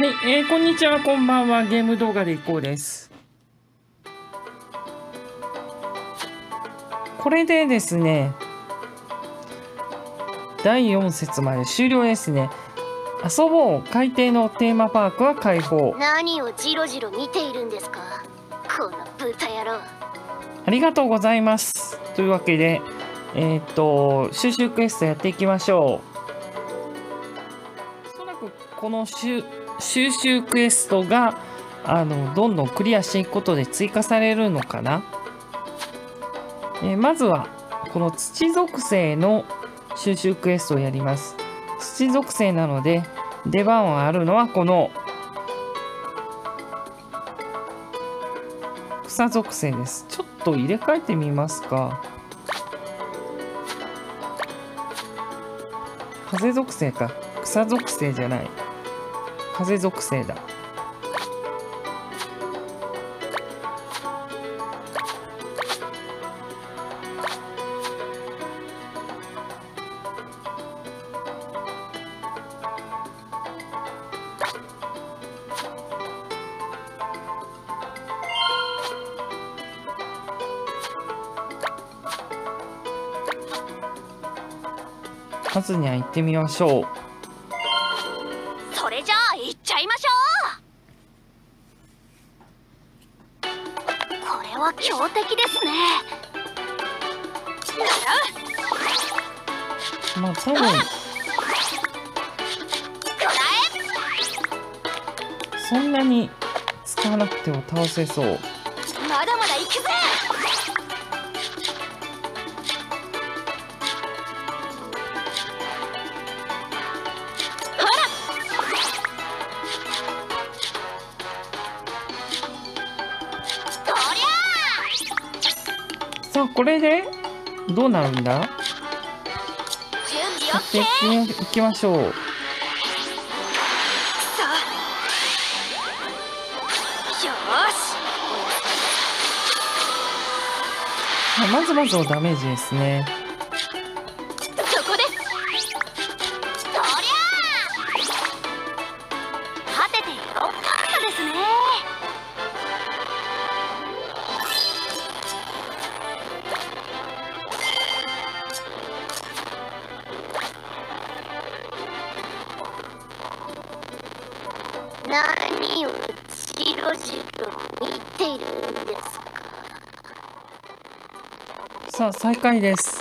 はい、こんにちは、こんばんは。ゲーム動画でいこうです。これでですね、第4節まで終了ですね。遊ぼう、海底のテーマパークは開放。何をジロジロ見ているんですか、この豚野郎。ありがとうございます。というわけで、収集クエストやっていきましょう。おそらくこの収集クエストがどんどんクリアしていくことで追加されるのかな。まずはこの土属性の収集クエストをやります。土属性なので出番はあるのはこの草属性です。ちょっと入れ替えてみますか。風属性か、草属性じゃない、風属性だ。まずには行ってみましょう。強敵ですね。まあ多分そんなに使わなくても倒せそう。まだまだ行くぜ。これでどうなるんだ。やっていきましょう。まずまずのダメージですね。何をじろじろ見ているんですか。さあ再開です。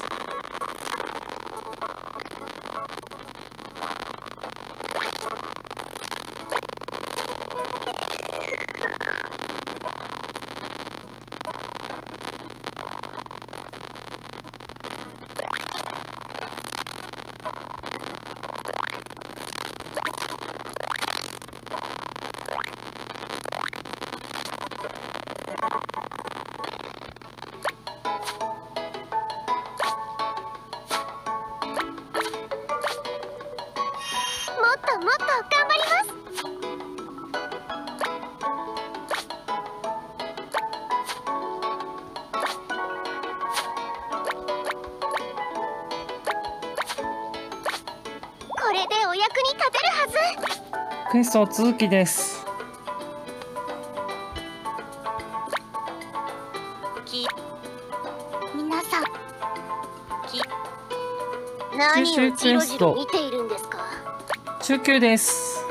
クエスト続きです。皆さん何をじろじろ見ているんですか。中級です。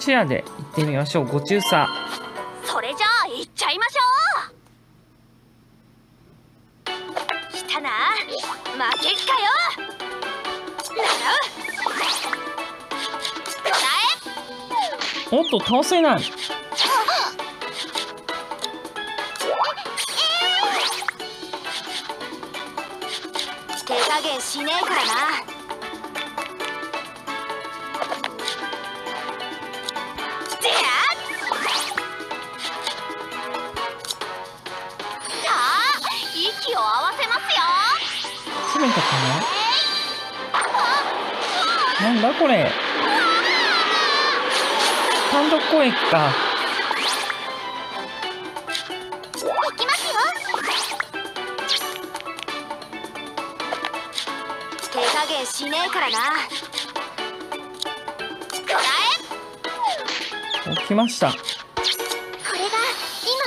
チェアで行ってみましょう。ご中佐、それじゃあ行っちゃいましょう。おっと倒せない。手加減しねえからな。なんだこれ、単独攻撃か。行きますよ。加減しねえからな。こらえ。来ました。これが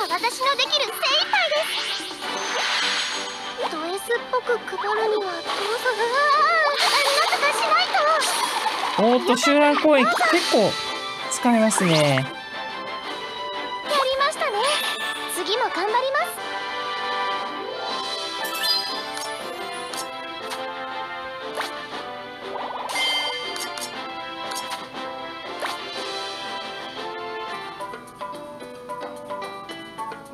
今私のできる精一杯です。ド S っぽく配るにはどうぞ。なんとかしないと。おっと集団攻撃結構疲れますね。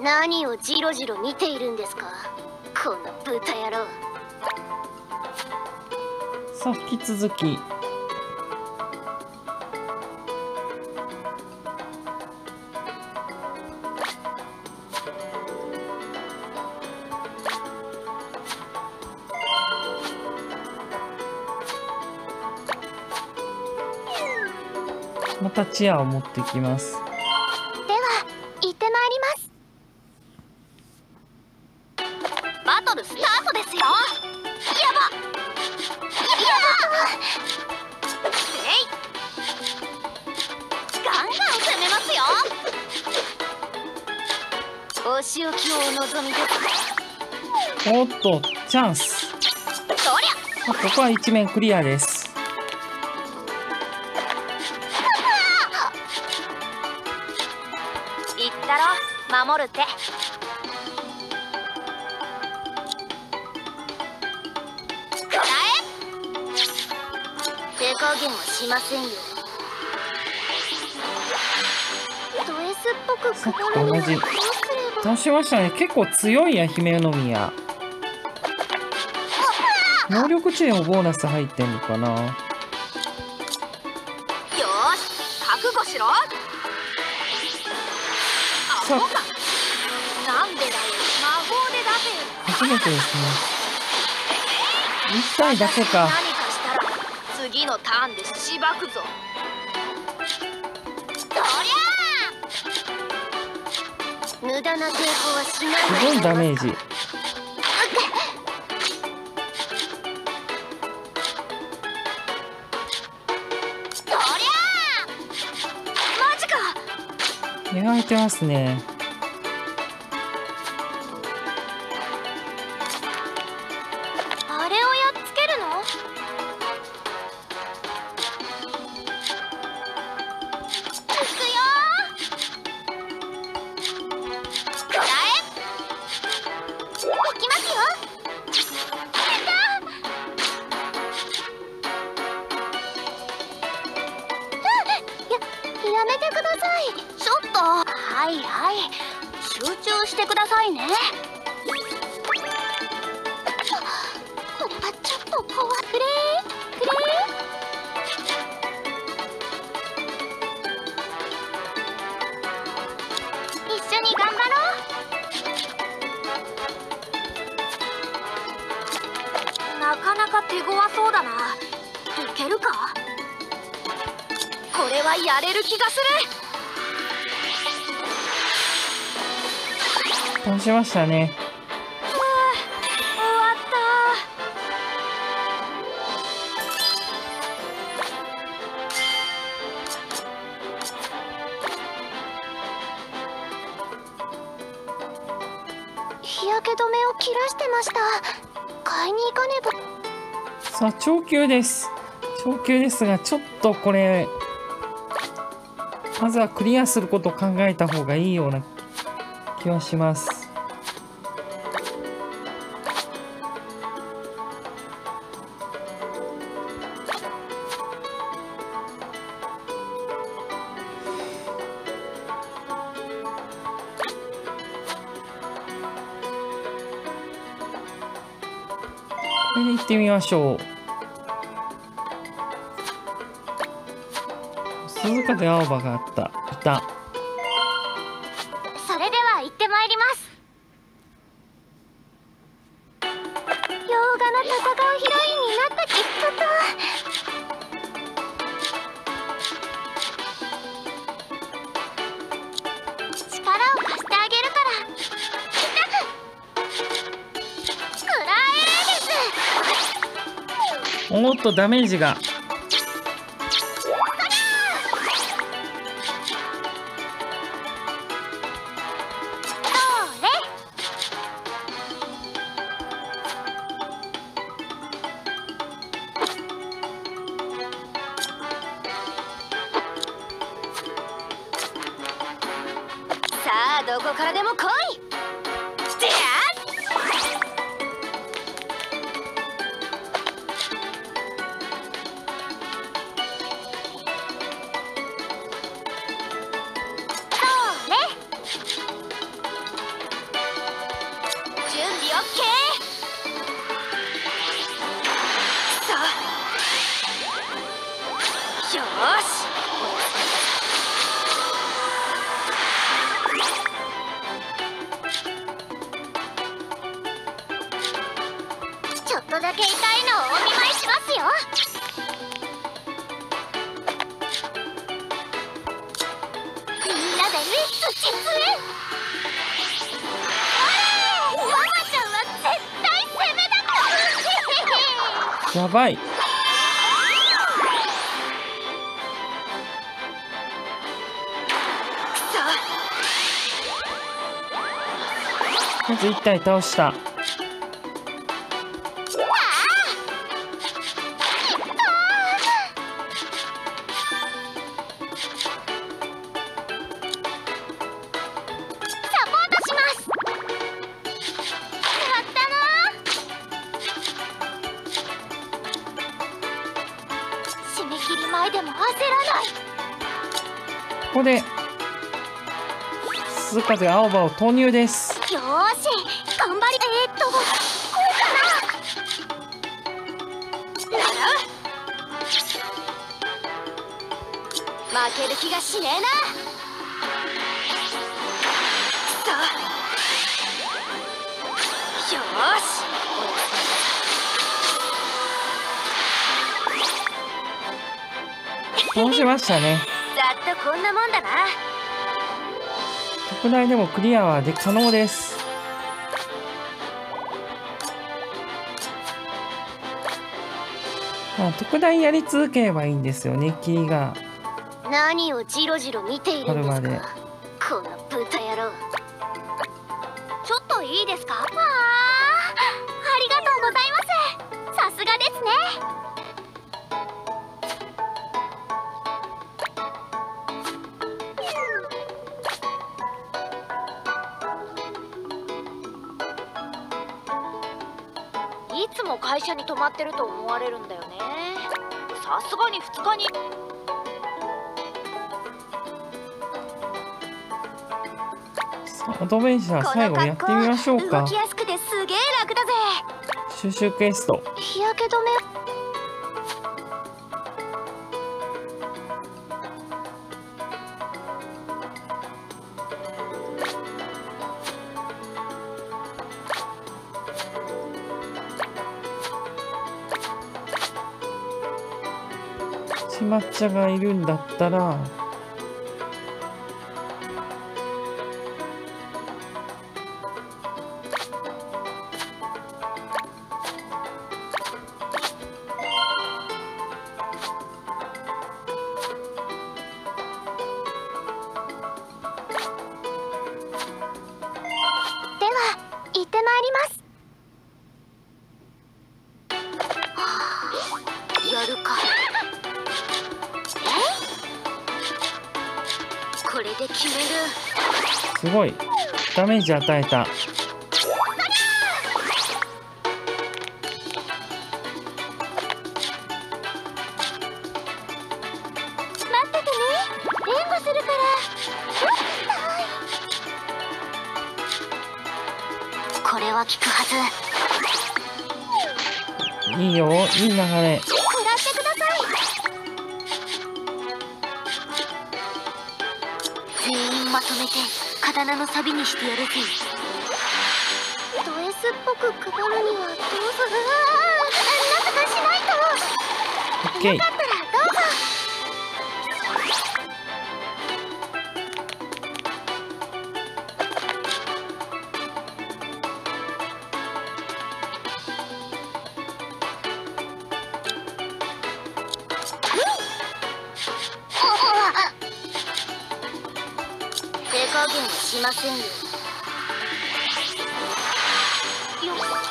何をジロジロ見ているんですか、この豚野郎。さあ引き続きまたチアを持ってきます。おっとチャンス。ここは一面クリアです。いったろ守る手。手加減はしませんよ。ド S っぽくさっきと同じ倒しましたね。結構強いや姫の宮。能力値もボーナス入ってんのかな。よーし覚悟しろ。さあなんでだよ、魔法で出せる。初めてですね。1体だけか。何かしたら次のターンでしばくぞ。そりゃ無駄な抵抗はしない。すごいダメージ。磨いてますね。あれをやっつけるの？行くよー。こらえ。行きますよ。やめてください。はいはい、集中してくださいね。これはちょっと怖い。くれー一緒に頑張ろう。なかなか手強そうだな。いけるか？これはやれる気がする。倒しましたね。終わった。日焼け止めを切らしてました。買いに行かねば。さあ長球です。長球ですがちょっとこれまずはクリアすることを考えた方がいいような気はします。これで行ってみましょう。鈴鹿で青葉があったいた。おっとダメージが、どこからでも来い。じゃあそうね。準備オッケー。さあよし。ちょっとだけ痛いのをお見舞いしますよ。やばい。まず1体倒した。ここで鈴風青葉を投入です。よーし頑張り、こうかな。負ける気がしねえな。さあよーし。倒しましたね。ざっとこんなもんだな。特大でもクリアは可能です。まあ特大やり続ければいいんですよね。キーが何をジロジロ見ているんですか。この豚野郎。ちょっといいですか。わあ、ありがとうございます。さすがですね。いつも会社に泊まってると思われるんだよね。さすがに2日に。アドベンチャー最後やってみましょうか。動きやすくてすげえ楽だぜ。収集クエスト。日焼け止め。抹茶がいるんだったらでは行ってまいります。やるか。これで決める。すごいダメージ与えた。これは効くはず。いいよ、いい流れ。まとめて刀の錆にしてやるぜ。ド S っぽく配るにはどうぞ。なんとかしないと。オッケー。よかったらどうぞ。いませんよ。よっ来た。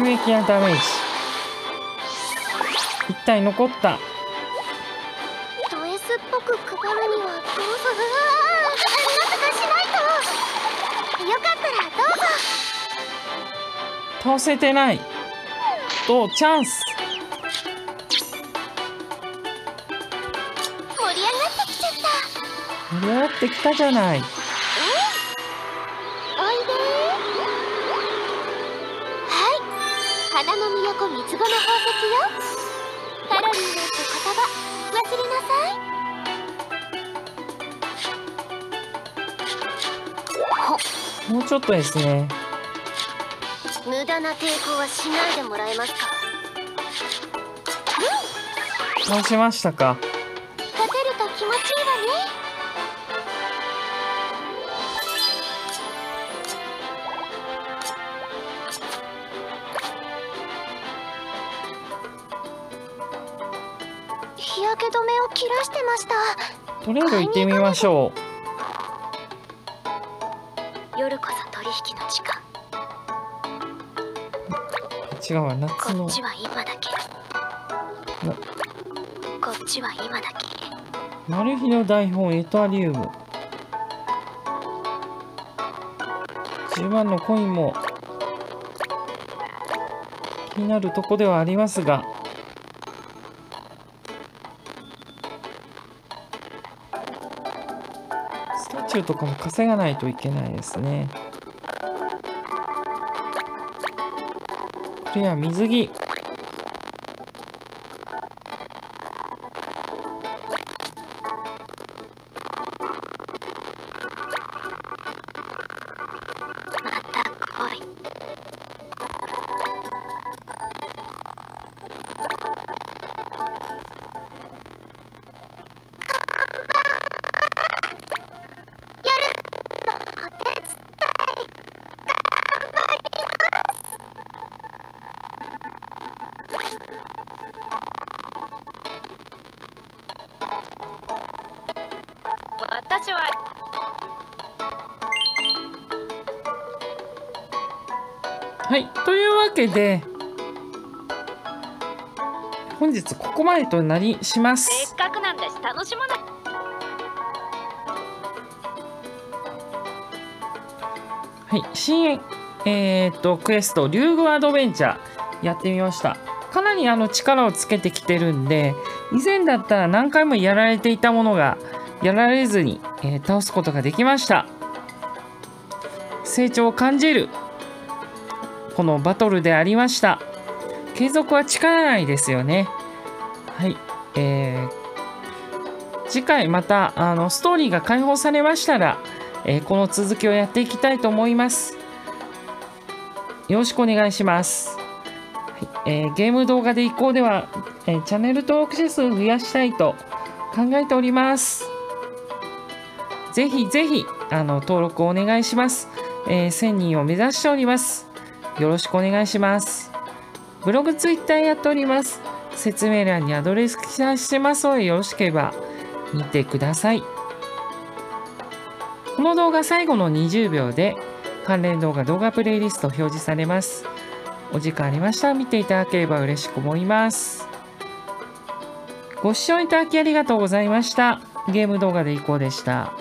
うわっ、急激なダメージ。一体残ったド S っぽく配るにはどうぞ。なんとかしないと。よかったらどうぞ。倒せてないとチャンス。盛り上がってきたじゃない。おいで。はい、花の都三つ子の宝石よ。カロリーなんて言葉忘れなさい。もうちょっとですね。無駄な抵抗はしないでもらえますか。うん、倒しましたか。とりあえず行ってみましょう。夜こそ取引の時間。違うわ、夏の。こっちは今だけ。こっちは今だけ。マルヒの台本エタリウム。10万のコインも気になるとこではありますが。とかも稼がないといけないですね。これは水着。また来い。はい、というわけで本日ここまでとなりします。せっかくなんだし楽しまない。はい、新クエスト「竜宮アドベンチャー」やってみました。かなり力をつけてきてるんで、以前だったら何回もやられていたものがやられずに、倒すことができました。成長を感じるこのバトルでありました。継続は力ないですよね。はい、次回またストーリーが解放されましたら、この続きをやっていきたいと思います。よろしくお願いします。はい、ゲーム動画で以降では、チャンネル登録者数を増やしたいと考えております。ぜひぜひ登録をお願いします。1000人を目指しております。よろしくお願いします。ブログ、ツイッターやっております。説明欄にアドレス記載してますので、よろしければ見てください。この動画最後の20秒で関連動画、動画プレイリスト表示されます。お時間ありましたら見ていただければ嬉しく思います。ご視聴いただきありがとうございました。ゲーム動画でいこうでした。